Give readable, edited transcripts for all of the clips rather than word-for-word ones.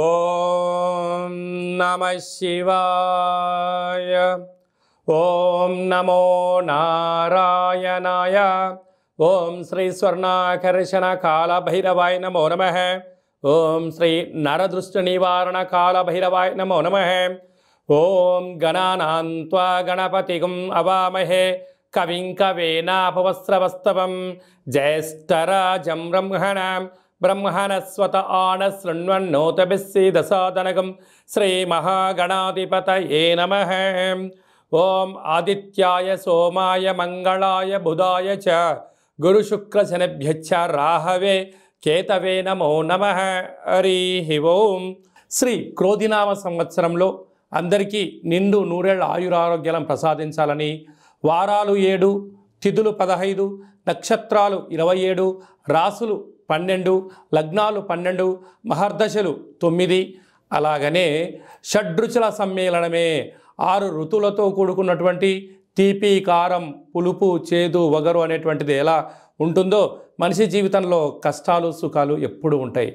ఓం నమః శివాయ, ఓం నమో నారాయణాయ, ఓం శ్రీ స్వర్ణాకర్షణ కాళభైరవాయ నమో నమః, ఓం శ్రీ నరదృష్టి నివారణ కాళభైరవాయ నమో నమః, ఓం గణానాంత్వా గణపతిగం అవామహే కవిం కవేనాపవస్రవస్తవం జ్యేష్ఠరాజం బ్రహ్మణాం బ్రహ్మణస్వత ఆన శృణ్వన్నోతభిస్సీదసాదనగం శ్రీ మహాగణాధిపతయే నమః. ఓం ఆదిత్యాయ సోమాయ మంగళాయ బుధాయ చ గురుశుక్రశనిభ్యశ్చ రాహవే కేతవే నమో నమః. హరి ఓం. శ్రీ క్రోధినామ సంవత్సరంలో అందరికీ నిండు నూరేళ్ల ఆయురారోగ్యాలను ప్రసాదించాలని, వారాలు 7, తిథులు 15, నక్షత్రాలు 27, రాసులు 12, లగ్నాలు 12, మహర్దశలు 9, అలాగనే షడ్రుచుల సమ్మేళనమే 6 ఋతువులతో కూడుకున్నటువంటి తీపి, కారం, పులుపు, చేదు, వగరు అనేటువంటిది ఎలా ఉంటుందో మనిషి జీవితంలో కష్టాలు సుఖాలు ఎప్పుడు ఉంటాయి.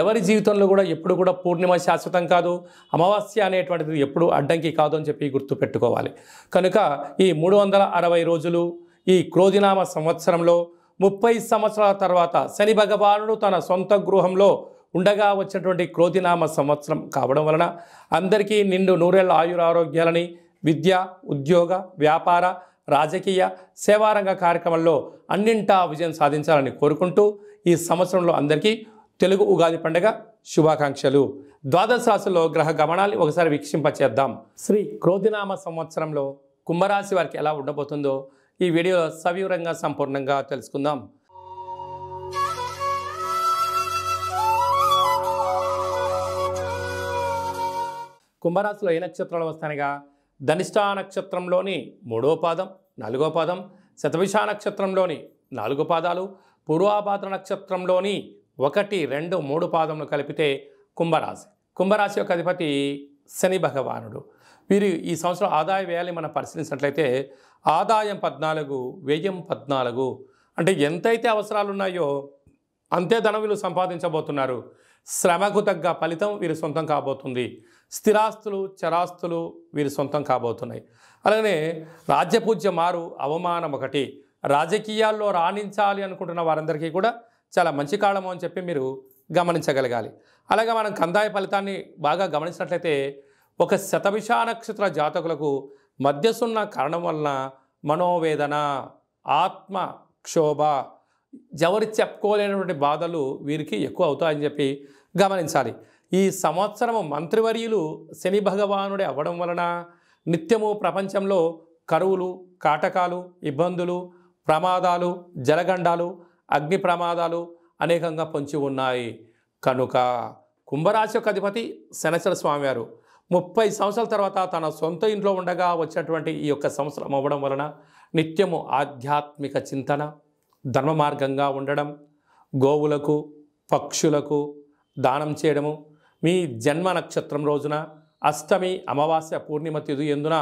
ఎవరి జీవితంలో కూడా ఎప్పుడు కూడా పూర్ణిమ శాశ్వతం కాదు, అమావాస్య అనేటువంటిది ఎప్పుడు అడ్డంకి కాదు అని చెప్పి గుర్తుపెట్టుకోవాలి. కనుక ఈ 360 రోజులు ఈ క్రోధినామ సంవత్సరంలో 30 సంవత్సరాల తర్వాత శని భగవానుడు తన సొంత గృహంలో ఉండగా వచ్చినటువంటి క్రోధినామ సంవత్సరం కావడం వలన అందరికీ నిండు నూరేళ్ల ఆయురారోగ్యాలని విద్య, ఉద్యోగ, వ్యాపార, రాజకీయ, సేవారంగ కార్యక్రమాల్లో అన్నింటా విజయం సాధించాలని కోరుకుంటూ ఈ సంవత్సరంలో అందరికీ తెలుగు ఉగాది పండుగ శుభాకాంక్షలు. ద్వాదశ రాశుల్లో గ్రహ గమనాన్ని ఒకసారి వీక్షింపచేద్దాం. శ్రీ క్రోధినామ సంవత్సరంలో కుంభరాశి వారికి ఎలా ఉండబోతుందో ఈ వీడియోలో సవివరంగా సంపూర్ణంగా తెలుసుకుందాం. కుంభరాశిలో ఏ నక్షత్రాలు వస్తాయనగా ధనిష్టా నక్షత్రంలోని 3వ పాదం, 4వ పాదం, శతభిష నక్షత్రంలోని 4 పాదాలు, పూర్వాభాద్ర నక్షత్రంలోని 1, 2, 3 పాదములు కలిపితే కుంభరాశి. కుంభరాశి యొక్క అధిపతి శని భగవానుడు. వీరు ఈ సంవత్సరం ఆదాయ వ్యయాన్ని మనం పరిశీలించినట్లయితే ఆదాయం 14, వ్యయం 14. అంటే ఎంతైతే అవసరాలు ఉన్నాయో అంతే ధనం వీళ్ళు సంపాదించబోతున్నారు. శ్రమకు తగ్గ ఫలితం వీరు సొంతం కాబోతుంది. స్థిరాస్తులు, చరాస్తులు వీరు సొంతం కాబోతున్నాయి. అలాగే రాజ్యపూజ్య మారు అవమానం 1. రాజకీయాల్లో రాణించాలి అనుకుంటున్న వారందరికీ కూడా చాలా మంచి కాలము అని చెప్పి మీరు గమనించగలగాలి. అలాగే మనం కందాయ ఫలితాన్ని బాగా గమనించినట్లయితే ఒక శతభిష నక్షత్ర జాతకులకు మధ్యసున్న కారణం వలన మనోవేదన, ఆత్మ క్షోభ, ఎవరు చెప్పుకోలేనటువంటి బాధలు వీరికి ఎక్కువ అవుతాయని చెప్పి గమనించాలి. ఈ సంవత్సరము మంత్రివర్యులు శని భగవానుడే అవ్వడం వలన నిత్యము ప్రపంచంలో కరువులు, కాటకాలు, ఇబ్బందులు, ప్రమాదాలు, జలగండాలు, అగ్ని ప్రమాదాలు అనేకంగా పొంచి ఉన్నాయి. కనుక కుంభరాశి యొక్క అధిపతి శనేశ్వర స్వామి వారు 30 సంవత్సరాల తర్వాత తన సొంత ఇంట్లో ఉండగా వచ్చినటువంటి ఈ యొక్క సంవత్సరం అవ్వడం వలన నిత్యము ఆధ్యాత్మిక చింతన, ధర్మ మార్గంగా ఉండడం, గోవులకు, పక్షులకు దానం చేయడము, మీ జన్మ నక్షత్రం రోజున అష్టమి అమావాస్య పూర్ణిమ తిథి ఎందున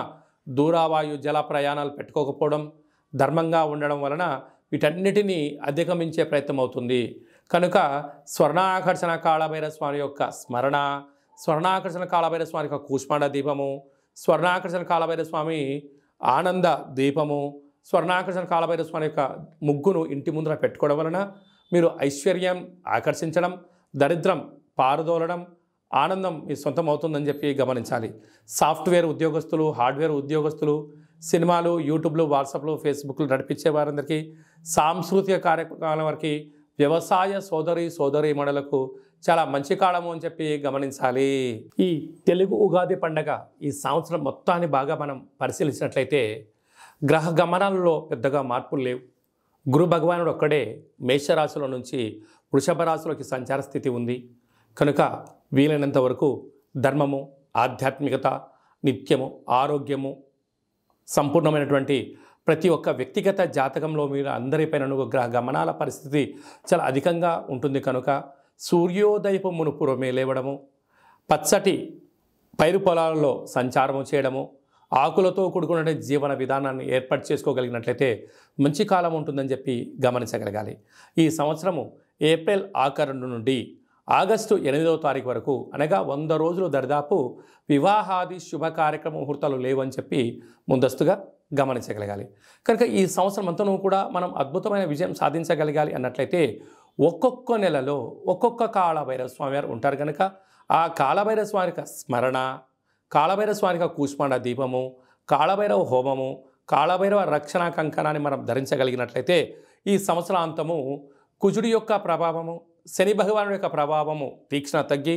దూరావాయు జల ప్రయాణాలు పెట్టుకోకపోవడం, ధర్మంగా ఉండడం వలన వీటన్నిటినీ అధిగమించే ప్రయత్నం అవుతుంది. కనుక స్వర్ణాకర్షణ కాళభైరవ స్వామి యొక్క స్మరణ, స్వర్ణాకర్షణ కాళభైరవ స్వామి యొక్క కూష్మాండ దీపము, స్వర్ణాకర్షణ కాళభైరవ స్వామి ఆనంద దీపము, స్వర్ణాకర్షణ కాళభైరవ స్వామి యొక్క ముగ్గును ఇంటి ముందర పెట్టుకోవడం వలన మీరు ఐశ్వర్యం ఆకర్షించడం, దరిద్రం పారదోలడం, ఆనందం మీ సొంతం అవుతుందని చెప్పి గమనించాలి. సాఫ్ట్వేర్ ఉద్యోగస్తులు, హార్డ్వేర్ ఉద్యోగస్తులు, సినిమాలు, యూట్యూబ్లు, వాట్సాప్లు, ఫేస్బుక్లు నడిపించే వారందరికీ, సాంస్కృతిక కార్యక్రమాల వారికి, వ్యవసాయ సోదరీమణులకు చాలా మంచి కాలము అని చెప్పి గమనించాలి. ఈ తెలుగు ఉగాది పండుగ ఈ సంవత్సరం మొత్తాన్ని బాగా మనం పరిశీలించినట్లయితే గ్రహ గమనాల్లో పెద్దగా మార్పులు లేవు. గురు భగవానుడు ఒక్కడే మేషరాశుల నుంచి వృషభ రాశులకి సంచార స్థితి ఉంది. కనుక వీలైనంత వరకు ధర్మము, ఆధ్యాత్మికత, నిత్యము ఆరోగ్యము సంపూర్ణమైనటువంటి ప్రతి ఒక్క వ్యక్తిగత జాతకంలో మీరు అందరిపైనను గ్రహ గమనాల పరిస్థితి చాలా అధికంగా ఉంటుంది. కనుక సూర్యోదయపు మునుపురమే లేవడము, పచ్చటి పైరు పొలాలలో సంచారము చేయడము, ఆకులతో కూడుకున్న జీవన విధానాన్ని ఏర్పాటు చేసుకోగలిగినట్లయితే మంచి కాలం ఉంటుందని చెప్పి గమనించగలగాలి. ఈ సంవత్సరము ఏప్రిల్ 1 నుండి ఆగస్టు 8వ తారీఖు వరకు అనగా 100 రోజులు దర్దాపు వివాహాది శుభ కార్యక్రమ ముహూర్తాలు లేవని చెప్పి ముందస్తుగా గమనించగలగాలి. కనుక ఈ సంవత్సరం అంతనూ కూడా మనం అద్భుతమైన విజయం సాధించగలగాలి అన్నట్లయితే ఒక్కొక్క నెలలో ఒక్కొక్క కాళభైరవ స్వామి వారు ఉంటారు కనుక ఆ కాళభైరవ స్వామి యొక్క స్మరణ, కాళభైరవ స్వామి యొక్క కూష్మాండ దీపము, కాళభైరవ హోమము, కాళభైరవ రక్షణ కంకణాన్ని మనం ధరించగలిగినట్లయితే ఈ సంవత్సరాంతము కుజుడి యొక్క ప్రభావము, శని భగవానుడి యొక్క ప్రభావము తీక్షణ తగ్గి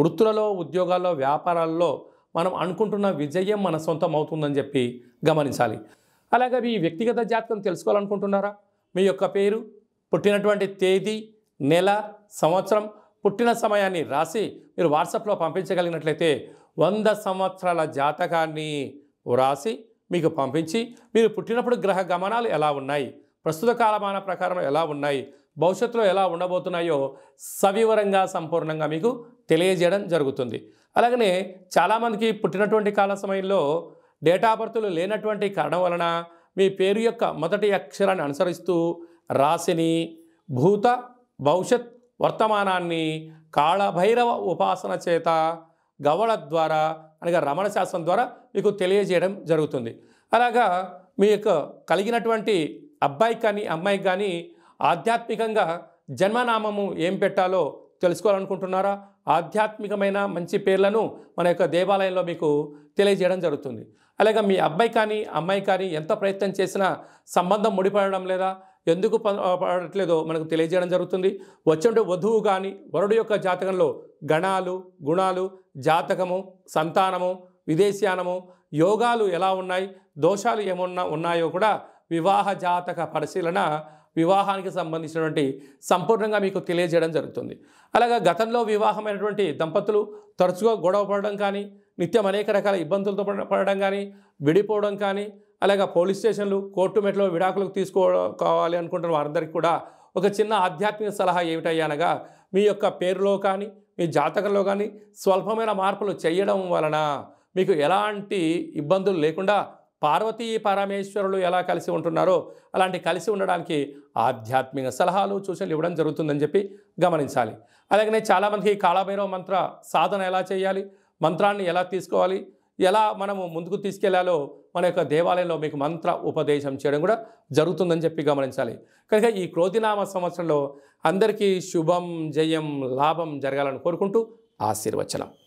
వృత్తులలో, ఉద్యోగాల్లో, వ్యాపారాల్లో మనం అనుకుంటున్న విజయం మన సొంతం అవుతుందని చెప్పి గమనించాలి. అలాగే మీ వ్యక్తిగత జాతకం తెలుసుకోవాలనుకుంటున్నారా? మీ యొక్క పేరు, పుట్టినటువంటి తేదీ, నెల, సంవత్సరం, పుట్టిన సమయాన్ని రాసి మీరు వాట్సాప్లో పంపించగలిగినట్లయితే 100 సంవత్సరాల జాతకాన్ని రాసి మీకు పంపించి మీరు పుట్టినప్పుడు గ్రహ గమనాలు ఎలా ఉన్నాయి, ప్రస్తుత కాలమాన ప్రకారం ఎలా ఉన్నాయి, భవిష్యత్తులో ఎలా ఉండబోతున్నాయో సవివరంగా సంపూర్ణంగా మీకు తెలియజేయడం జరుగుతుంది. అలాగనే చాలామందికి పుట్టినటువంటి కాల సమయంలో డేట్ ఆఫ్ బర్త్లు లేనటువంటి కారణం వలన మీ పేరు యొక్క మొదటి అక్షరాన్ని అనుసరిస్తూ రాశిని, భూత, భవిష్యత్, వర్తమానాన్ని కాళభైరవ ఉపాసన చేత గవళ ద్వారా అనగా రమణ శాస్త్రం ద్వారా మీకు తెలియజేయడం జరుగుతుంది. అలాగా మీ యొక్క కలిగినటువంటి అబ్బాయికి కానీ అమ్మాయికి కానీ ఆధ్యాత్మికంగా జన్మనామము ఏం పెట్టాలో తెలుసుకోవాలనుకుంటున్నారా? ఆధ్యాత్మికమైన మంచి పేర్లను మన యొక్క దేవాలయంలో మీకు తెలియజేయడం జరుగుతుంది. అలాగే మీ అబ్బాయి కానీ అమ్మాయి కానీ ఎంత ప్రయత్నం చేసినా సంబంధం ముడిపడడం లేదా, ఎందుకు పడట్లేదో మనకు తెలియజేయడం జరుగుతుంది. వచ్చే వధువు కానీ వరుడు యొక్క జాతకంలో గణాలు, గుణాలు, జాతకము, సంతానము, విదేశానము, యోగాలు ఎలా ఉన్నాయి, దోషాలు ఏమన్నా ఉన్నాయో కూడా వివాహ జాతక పరిశీలన, వివాహానికి సంబంధించినటువంటి సంపూర్ణంగా మీకు తెలియజేయడం జరుగుతుంది. అలాగే గతంలో వివాహమైనటువంటి దంపతులు తరచుగా గొడవ పడడం కానీ, నిత్యం అనేక రకాల ఇబ్బందులతో పడడం కానీ, విడిపోవడం కానీ, అలాగే పోలీస్ స్టేషన్లు, కోర్టు మెట్లో విడాకులకు తీసుకోవాలి అనుకుంటున్న వారందరికీ కూడా ఒక చిన్న ఆధ్యాత్మిక సలహా ఏమిటయ్యానగా మీ యొక్క పేరులో కానీ మీ జాతకంలో కానీ స్వల్పమైన మార్పులు చేయడం వలన మీకు ఎలాంటి ఇబ్బందులు లేకుండా పార్వతీ పరమేశ్వరులు ఎలా కలిసి ఉంటున్నారో అలాంటి కలిసి ఉండడానికి ఆధ్యాత్మిక సలహాలు, సూచనలు ఇవ్వడం జరుగుతుందని చెప్పి గమనించాలి. అలాగనే చాలామందికి కాళభైరవ మంత్ర సాధన ఎలా చేయాలి, మంత్రాన్ని ఎలా తీసుకోవాలి, ఎలా మనము ముందుకు తీసుకెళ్లాలో మన యొక్క దేవాలయంలో మీకు మంత్ర ఉపదేశం చేయడం కూడా జరుగుతుందని చెప్పి గమనించాలి. కనుక ఈ క్రోధినామ సంవత్సరంలో అందరికీ శుభం, జయం, లాభం జరగాలని కోరుకుంటూ ఆశీర్వచనం.